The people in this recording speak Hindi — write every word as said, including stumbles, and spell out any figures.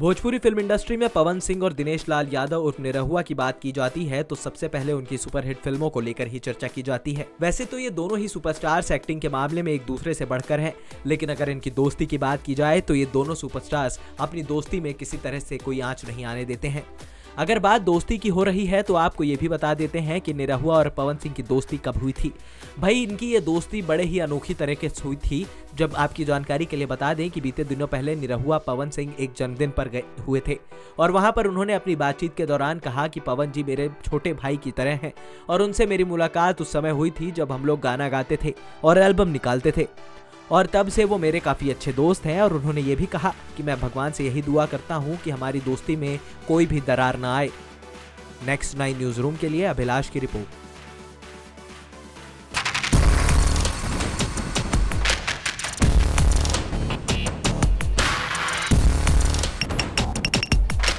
भोजपुरी फिल्म इंडस्ट्री में पवन सिंह और दिनेश लाल यादव उर्फ निरहुआ की बात की जाती है तो सबसे पहले उनकी सुपरहिट फिल्मों को लेकर ही चर्चा की जाती है। वैसे तो ये दोनों ही सुपरस्टार्स एक्टिंग के मामले में एक दूसरे से बढ़कर हैं, लेकिन अगर इनकी दोस्ती की बात की जाए तो ये दोनों सुपरस्टार्स अपनी दोस्ती में किसी तरह से कोई आँच नहीं आने देते हैं। अगर बात दोस्ती की हो रही है तो आपको ये भी बता देते हैं कि निरहुआ और पवन सिंह की दोस्ती कब हुई थी। भाई इनकी ये दोस्ती बड़े ही अनोखी तरीके से हुई थी। जब आपकी जानकारी के लिए बता दें कि बीते दिनों पहले निरहुआ पवन सिंह एक जन्मदिन पर गए हुए थे और वहां पर उन्होंने अपनी बातचीत के दौरान कहा कि पवन जी मेरे छोटे भाई की तरह हैं और उनसे मेरी मुलाकात उस समय हुई थी जब हम लोग गाना गाते थे और एल्बम निकालते थे और तब से वो मेरे काफ़ी अच्छे दोस्त हैं। और उन्होंने ये भी कहा कि मैं भगवान से यही दुआ करता हूँ कि हमारी दोस्ती में कोई भी दरार ना आए। नेक्स्ट नाइन न्यूज रूम के लिए अभिलाष की रिपोर्ट।